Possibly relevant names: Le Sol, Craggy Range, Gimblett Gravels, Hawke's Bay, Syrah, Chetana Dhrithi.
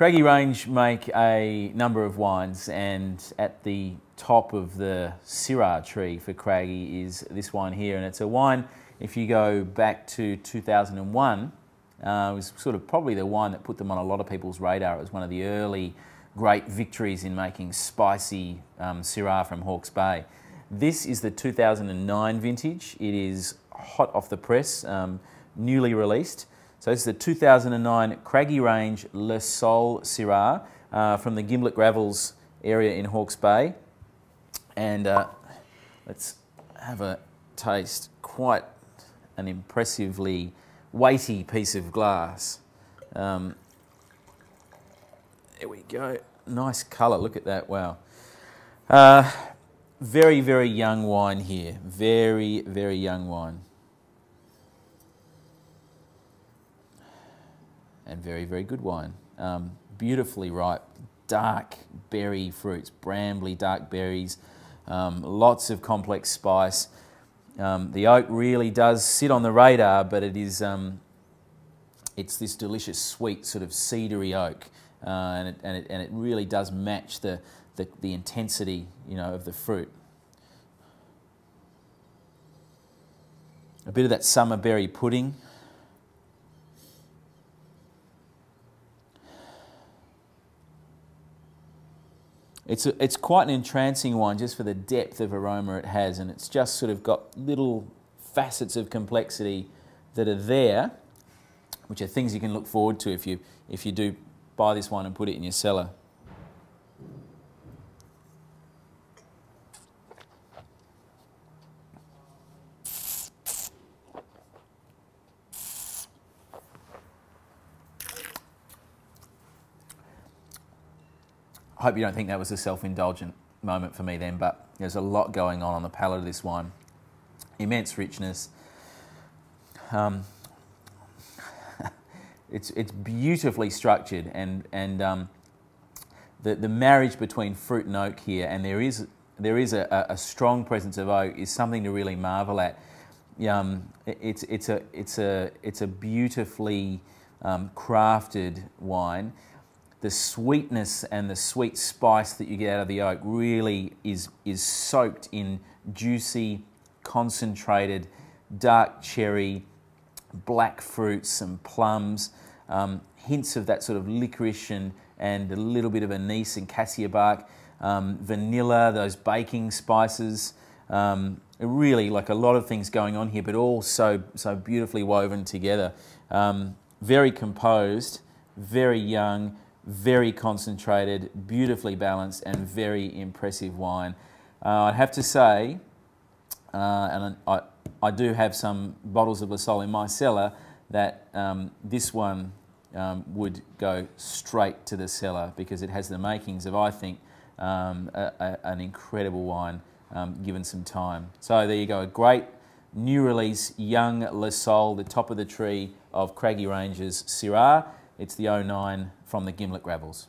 Craggy Range make a number of wines, and at the top of the Syrah tree for Craggy is this wine here, and it's a wine, if you go back to 2001, it was sort of probably the wine that put them on a lot of people's radar. It was one of the early great victories in making spicy Syrah from Hawke's Bay. This is the 2009 vintage. It is hot off the press, newly released. So this is the 2009 Craggy Range Le Sol Syrah from the Gimblett Gravels area in Hawke's Bay. And let's have a taste. Quite an impressively weighty piece of glass. There we go. Nice colour. Look at that. Wow. Very, very young wine here. Very, very young wine. And very, very good wine. Beautifully ripe, dark berry fruits, brambly dark berries, lots of complex spice. The oak really does sit on the radar, but it is, it's this delicious, sweet, sort of cedary oak, and it really does match the intensity, you know, of the fruit. A bit of that summer berry pudding. It's quite an entrancing wine just for the depth of aroma it has, and it's just sort of got little facets of complexity that are there, which are things you can look forward to if you do buy this wine and put it in your cellar. I hope you don't think that was a self-indulgent moment for me then, but there's a lot going on the palate of this wine. Immense richness. It's beautifully structured, and the marriage between fruit and oak here, and there is a strong presence of oak, is something to really marvel at. It's a beautifully crafted wine. The sweetness and the sweet spice that you get out of the oak really is soaked in juicy, concentrated, dark cherry, black fruits, some plums, hints of that sort of licorice and a little bit of anise and cassia bark, vanilla, those baking spices. Really, like a lot of things going on here, but all so beautifully woven together. Very composed, very young, very concentrated, beautifully balanced, and very impressive wine. I'd have to say, and I do have some bottles of Le Sol in my cellar, that this one would go straight to the cellar because it has the makings of, I think, an incredible wine given some time. So there you go, a great new release, young Le Sol, the top of the tree of Craggy Range's Syrah. It's the 09 from the Gimblett Gravels.